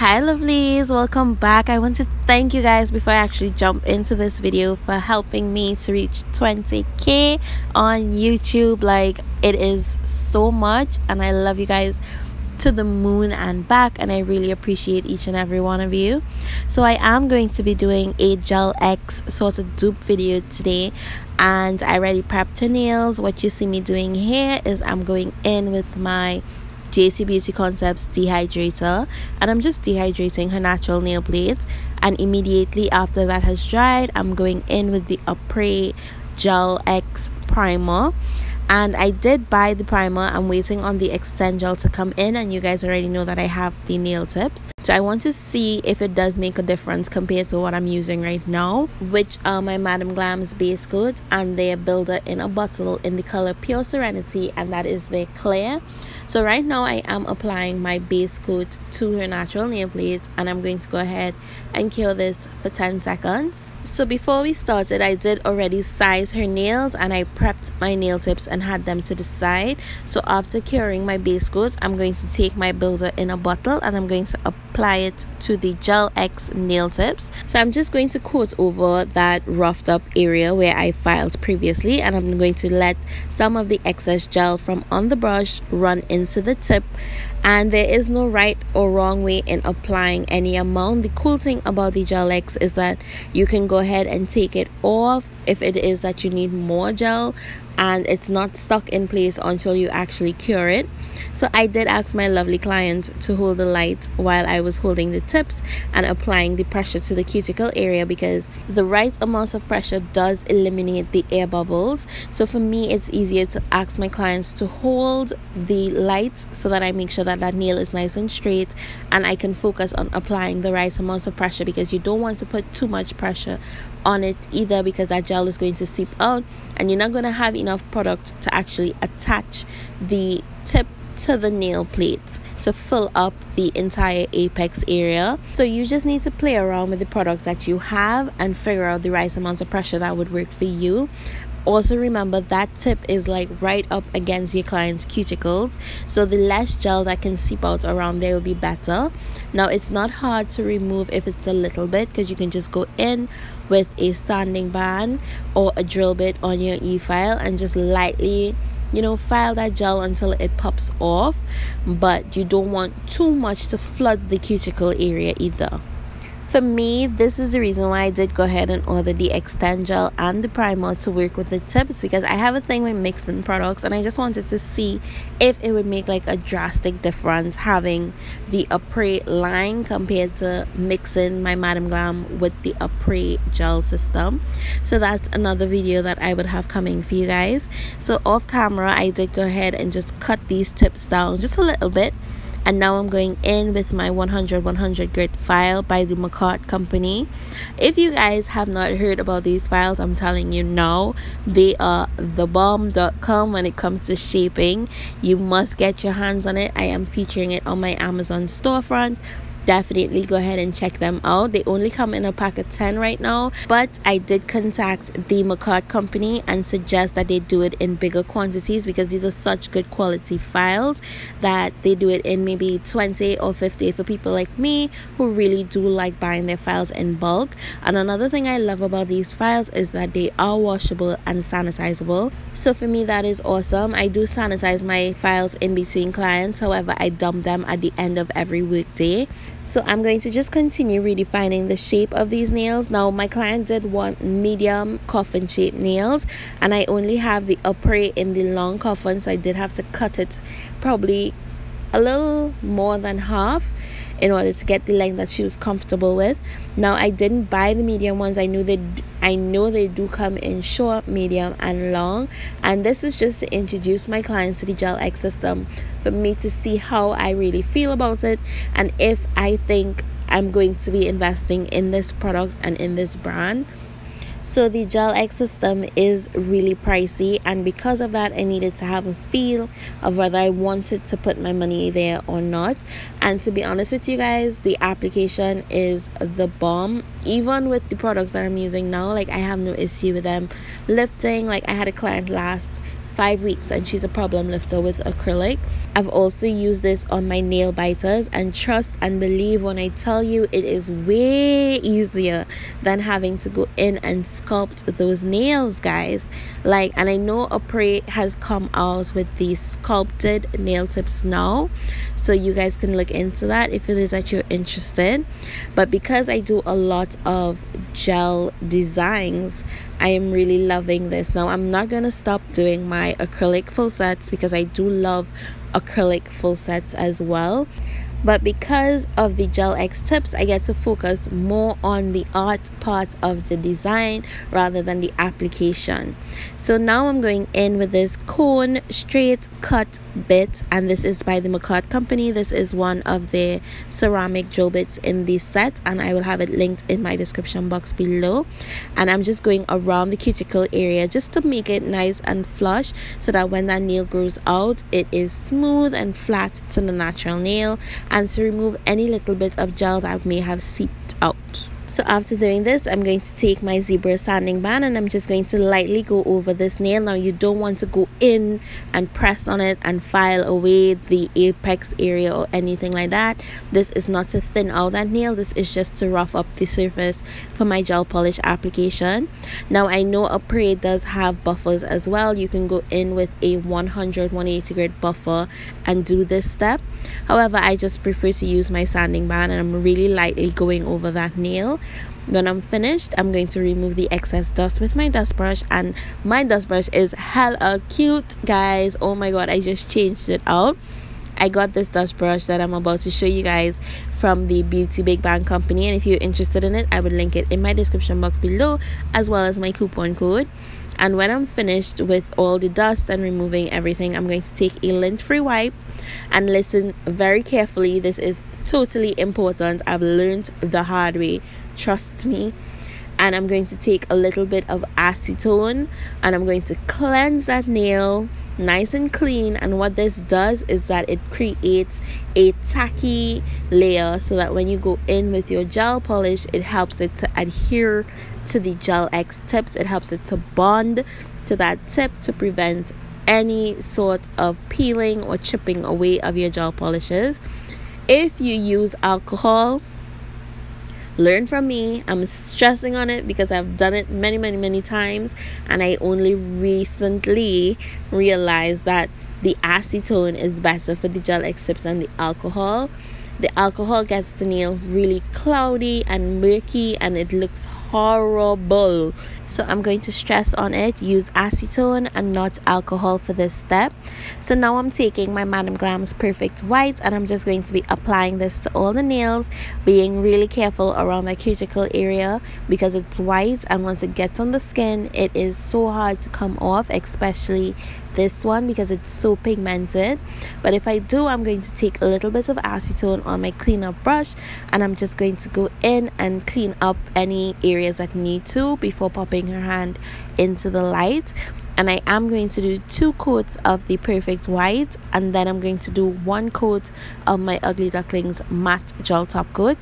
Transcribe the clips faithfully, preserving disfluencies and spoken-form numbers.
Hi lovelies, welcome back. I want to thank you guys before I actually jump into this video for helping me to reach twenty K on YouTube. Like, it is so much and I love you guys to the moon and back, and I really appreciate each and every one of you. So I am going to be doing a Gel-X sort of dupe video today, and I already prepped her nails. What you see me doing here is I'm going in with my J C Beauty Concepts dehydrator, and I'm just dehydrating her natural nail plate, and immediately after that has dried, I'm going in with the Après Gel-X primer. And I did buy the primer. I'm waiting on the extend gel to come in, and you guys already know that I have the nail tips, so I want to see if it does make a difference compared to what I'm using right now, which are my Madam Glam's base coat and their builder in a bottle in the color Pure Serenity, and that is their clear. So right now I am applying my base coat to her natural nail plate, and I'm going to go ahead and cure this for ten seconds. So before we started, I did already size her nails, and I prepped my nail tips and had them to the side. So after curing my base coat, I'm going to take my builder in a bottle and I'm going to apply it to the Gel-X nail tips. So I'm just going to coat over that roughed up area where I filed previously, and I'm going to let some of the excess gel from on the brush run into the tip. And there is no right or wrong way in applying any amount. The cool thing about the Gel-X is that you can go ahead and take it off if it is that you need more gel, and it's not stuck in place until you actually cure it. So I did ask my lovely client to hold the light while I was holding the tips and applying the pressure to the cuticle area, because the right amount of pressure does eliminate the air bubbles. So for me, it's easier to ask my clients to hold the light so that I make sure that that nail is nice and straight, and I can focus on applying the right amount of pressure, because you don't want to put too much pressure on it either, because that gel is going to seep out and you're not going to have enough product to actually attach the tip to the nail plate to fill up the entire apex area. So you just need to play around with the products that you have and figure out the right amount of pressure that would work for you. Also remember that tip is like right up against your client's cuticles, so the less gel that can seep out around there will be better. Now, it's not hard to remove if it's a little bit, because you can just go in with a sanding band or a drill bit on your e-file and just lightly, you know, file that gel until it pops off, but you don't want too much to flood the cuticle area either. For me, this is the reason why I did go ahead and order the extend gel and the primer to work with the tips, because I have a thing with mixing products, and I just wanted to see if it would make like a drastic difference having the Après line compared to mixing my Madam Glam with the Après gel system. So that's another video that I would have coming for you guys. So off camera, I did go ahead and just cut these tips down just a little bit. And now I'm going in with my one hundred one hundred grit file by the McCart company. If you guys have not heard about these files, I'm telling you now, they are the bomb dot com when it comes to shaping. You must get your hands on it. I am featuring it on my Amazon storefront. Definitely go ahead and check them out. They only come in a pack of ten right now, but I did contact the McCart company and suggest that they do it in bigger quantities, because these are such good quality files that they do it in maybe twenty or fifty for people like me who really do like buying their files in bulk. And another thing I love about these files is that they are washable and sanitizable, so for me that is awesome. I do sanitize my files in between clients, however I dump them at the end of every weekday. So I'm going to just continue redefining the shape of these nails. Now, my client did want medium coffin shaped nails, and I only have the Après in the long coffin, so I did have to cut it probably a little more than half in order to get the length that she was comfortable with. Now, I didn't buy the medium ones. I knew they I know they do come in short, medium and long, and this is just to introduce my clients to the Gel-X system for me to see how I really feel about it, and if I think I'm going to be investing in this product and in this brand. So the Gel-X system is really pricey, and because of that I needed to have a feel of whether I wanted to put my money there or not. And to be honest with you guys, the application is the bomb. Even with the products that I'm using now, like, I have no issue with them lifting. Like, I had a client last five weeks and she's a problem lifter with acrylic. I've also used this on my nail biters, and trust and believe when I tell you, it is way easier than having to go in and sculpt those nails, guys. Like, and I know Après has come out with these sculpted nail tips now, so you guys can look into that if it is that you're interested. But because I do a lot of gel designs, I am really loving this. Now I'm not gonna stop doing my acrylic full sets because I do love acrylic full sets as well, but because of the Gel-X tips, I get to focus more on the art part of the design rather than the application. So now I'm going in with this cone straight cut bit, and this is by the McCart company. This is one of the ceramic drill bits in the set, and I will have it linked in my description box below. And I'm just going around the cuticle area just to make it nice and flush, so that when that nail grows out, it is smooth and flat to the natural nail, and to remove any little bit of gel that may have seeped out. So after doing this, I'm going to take my zebra sanding band and I'm just going to lightly go over this nail. Now you don't want to go in and press on it and file away the apex area or anything like that. This is not to thin out that nail, this is just to rough up the surface for my gel polish application. Now I know Après does have buffers as well. You can go in with a one hundred, one eighty grit buffer and do this step. However, I just prefer to use my sanding band, and I'm really lightly going over that nail. When I'm finished, I'm going to remove the excess dust with my dust brush, and my dust brush is hella cute, guys. Oh my god, I just changed it out. I got this dust brush that I'm about to show you guys from the Beauty Big Bang company, and if you're interested in it, I would link it in my description box below, as well as my coupon code. And when I'm finished with all the dust and removing everything, I'm going to take a lint-free wipe, and listen very carefully, this is totally important. I've learned the hard way, trust me. And I'm going to take a little bit of acetone and I'm going to cleanse that nail nice and clean. And what this does is that it creates a tacky layer, so that when you go in with your gel polish, it helps it to adhere to the Gel-X tips, it helps it to bond to that tip to prevent any sort of peeling or chipping away of your gel polishes. If you use alcohol, learn from me. I'm stressing on it because I've done it many many many times, and I only recently realized that the acetone is better for the Gel-X tips than the alcohol. The alcohol gets the nail really cloudy and murky and it looks horrible. So I'm going to stress on it, use acetone and not alcohol for this step. So now I'm taking my Madam Glam's Perfect White and I'm just going to be applying this to all the nails, being really careful around my cuticle area because it's white, and once it gets on the skin it is so hard to come off, especially this one because it's so pigmented. But if I do, I'm going to take a little bit of acetone on my cleanup brush and I'm just going to go in and clean up any areas that need to before popping her hand into the light. And I am going to do two coats of the Perfect White, and then I'm going to do one coat of my Ugly Ducklings matte gel top coat.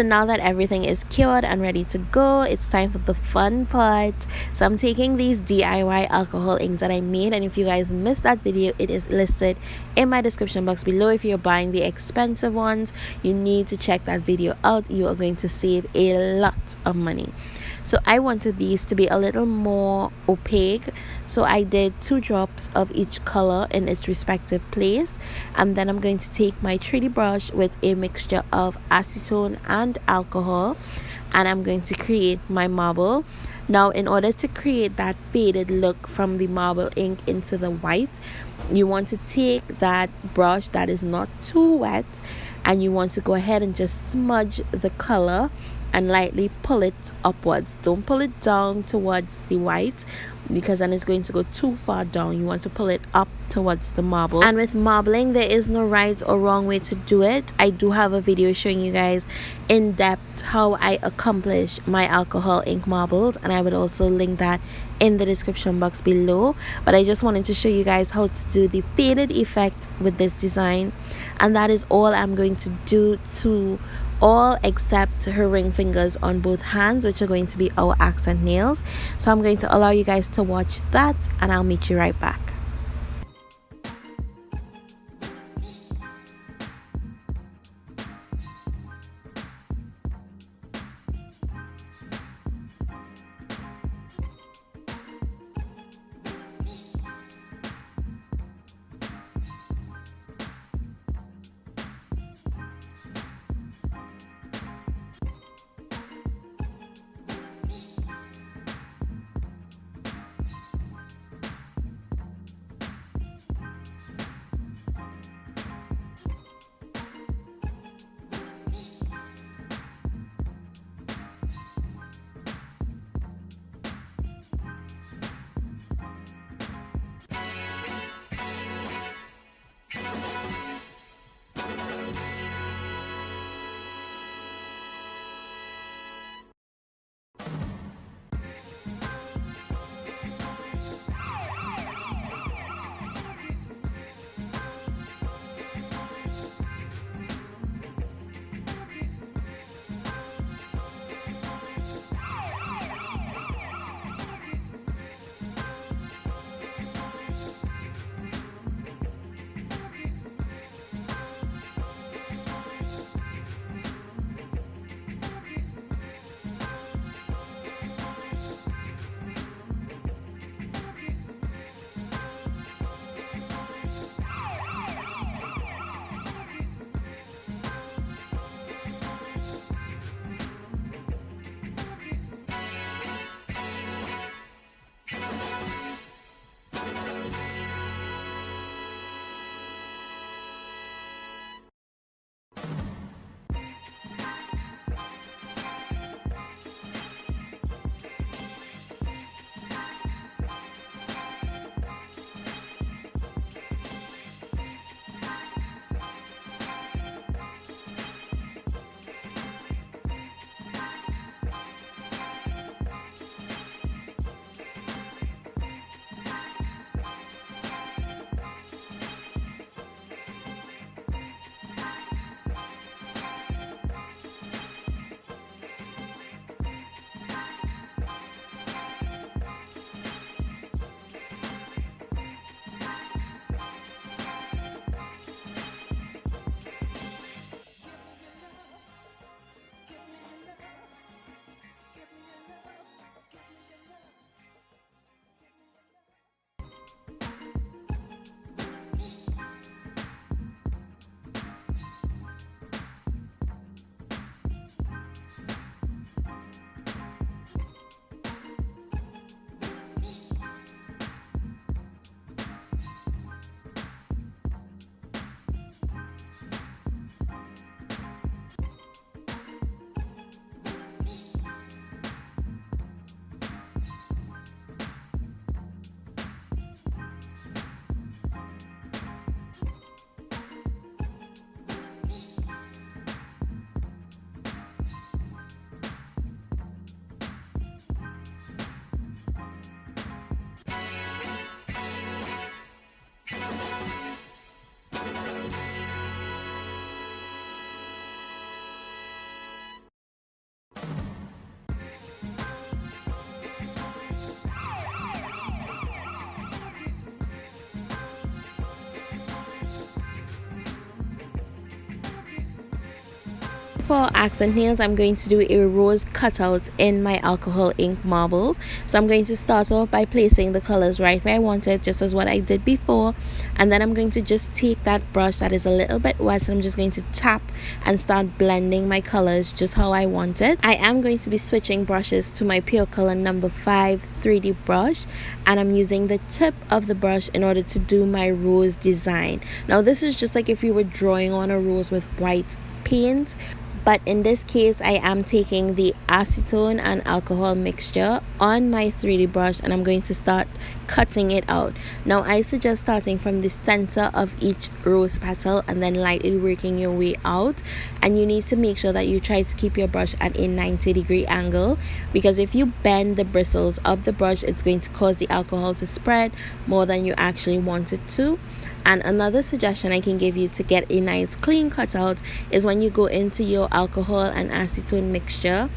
So now that everything is cured and ready to go, it's time for the fun part. So I'm taking these D I Y alcohol inks that I made, and if you guys missed that video, it is listed in my description box below. If you're buying the expensive ones, you need to check that video out. You are going to save a lot of money. So I wanted these to be a little more opaque, so I did two drops of each color in its respective place, and then I'm going to take my three D brush with a mixture of acetone and alcohol, and I'm going to create my marble. Now, in order to create that faded look from the marble ink into the white, you want to take that brush that is not too wet, and you want to go ahead and just smudge the color and lightly pull it upwards. Don't pull it down towards the white, because then it's going to go too far down. You want to pull it up towards the marble. And with marbling, there is no right or wrong way to do it. I do have a video showing you guys in depth how I accomplish my alcohol ink marbles, and I would also link that in the description box below. But I just wanted to show you guys how to do the faded effect with this design, and that is all I'm going to do to all except her ring fingers on both hands, which are going to be our accent nails. So I'm going to allow you guys to watch that, and I'll meet you right back. for accent nails, I'm going to do a rose cutout in my alcohol ink marble. So I'm going to start off by placing the colors right where I want it, just as what I did before. And then I'm going to just take that brush that is a little bit wet, and I'm just going to tap and start blending my colors just how I want it. I am going to be switching brushes to my Pure Color number five three D brush, and I'm using the tip of the brush in order to do my rose design. Now this is just like if you were drawing on a rose with white paint, but in this case I am taking the acetone and alcohol mixture on my three D brush, and I'm going to start cutting it out. Now I suggest starting from the center of each rose petal and then lightly working your way out, and you need to make sure that you try to keep your brush at a ninety degree angle, because if you bend the bristles of the brush, it's going to cause the alcohol to spread more than you actually want it to. And another suggestion I can give you to get a nice clean cutout is when you go into your alcohol and acetone mixture,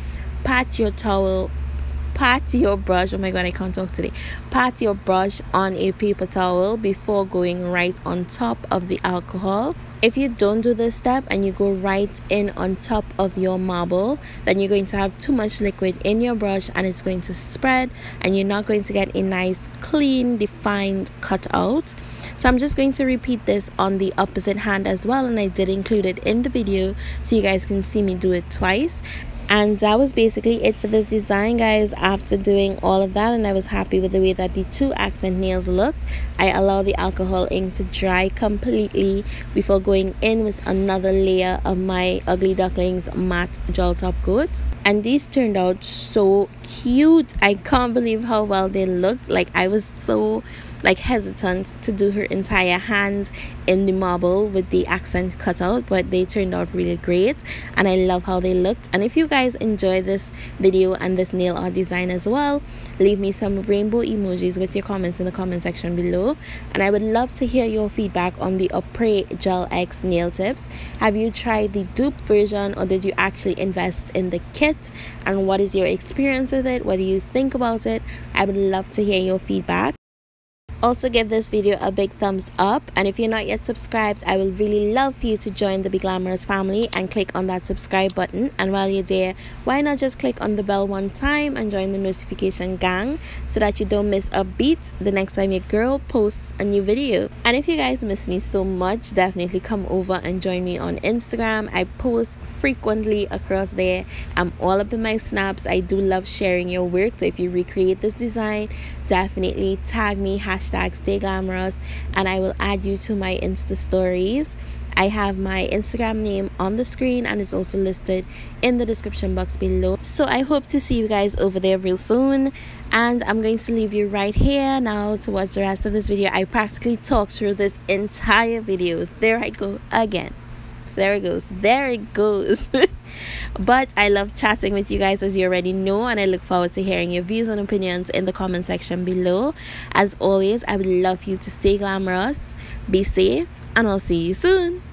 pat your towel, pat your brush, oh my god I can't talk today, pat your brush on a paper towel before going right on top of the alcohol. If you don't do this step and you go right in on top of your marble, then you're going to have too much liquid in your brush and it's going to spread, and you're not going to get a nice clean defined cutout. So I'm just going to repeat this on the opposite hand as well, and I did include it in the video so you guys can see me do it twice. And that was basically it for this design, guys. After doing all of that, and I was happy with the way that the two accent nails looked, I allowed the alcohol ink to dry completely before going in with another layer of my Ugly Ducklings matte gel top coat. And these turned out so cute. I can't believe how well they looked. Like, I was so like hesitant to do her entire hand in the marble with the accent cutout, but they turned out really great and I love how they looked. And if you guys enjoy this video and this nail art design as well, leave me some rainbow emojis with your comments in the comment section below, and I would love to hear your feedback on the Après Gel-X nail tips. Have you tried the dupe version, or did you actually invest in the kit, and what is your experience with it? What do you think about it? I would love to hear your feedback. Also, give this video a big thumbs up, and if you're not yet subscribed, I will really love for you to join the Be Glamorous family and click on that subscribe button. And while you're there, why not just click on the bell one time and join the notification gang so that you don't miss a beat the next time your girl posts a new video. And if you guys miss me so much, definitely come over and join me on Instagram. I post frequently across there. I'm all up in my snaps. I do love sharing your work, so if you recreate this design, definitely tag me, hashtag stay glamorous, and I will add you to my Insta stories. I have my Instagram name on the screen and it's also listed in the description box below. So I hope to see you guys over there real soon, and I'm going to leave you right here now to watch the rest of this video. I practically talked through this entire video. There I go again. There it goes. There it goes. But I love chatting with you guys, as you already know, and I look forward to hearing your views and opinions in the comment section below. As always, I would love you to stay glamorous, be safe, and I'll see you soon.